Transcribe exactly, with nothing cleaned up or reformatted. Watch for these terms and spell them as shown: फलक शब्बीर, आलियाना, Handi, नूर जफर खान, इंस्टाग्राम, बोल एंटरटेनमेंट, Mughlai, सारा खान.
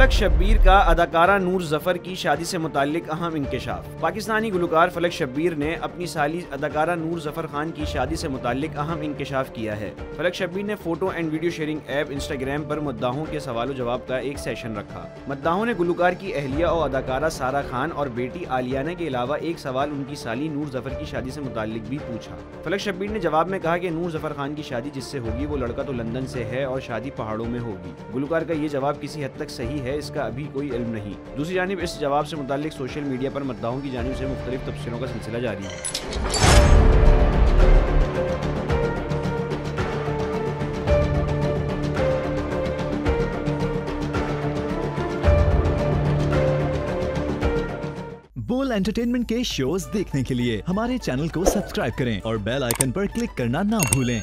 फलक शब्बीर का अदाकारा नूर जफर की शादी से मुतालिक अहम इंकशाफ। पाकिस्तानी गुलकार फलक शब्बीर ने अपनी साली अदाकारा नूर जफर खान की शादी से मुतालिक अहम इंकशाफ किया है। फलक शब्बीर ने photo and video sharing app इंस्टाग्राम पर मुद्दाहों के सवाल जवाब का एक सेशन रखा। मुद्दाहों ने गुलकार की अहलिया और अदाकारा सारा खान और बेटी आलियाना के अलावा एक सवाल उनकी साली नूर जफर की शादी से मुतालिक भी पूछा। फलक शब्बीर ने जवाब में कहा कि नूर जफर खान की शादी जिससे होगी वो लड़का तो लंदन से है और शादी पहाड़ों में होगी। गुलकार का ये जवाब किसी हद तक सही है, इसका अभी कोई इल्म नहीं। दूसरी जानिब इस जवाब से मुतालिक सोशल मीडिया पर मुद्दाओं की जानिब से मुख्तलिफ तफसीलों का सिलसिला जारी है। बोल एंटरटेनमेंट के शोज देखने के लिए हमारे चैनल को सब्सक्राइब करें और बेल आइकन पर क्लिक करना ना भूलें।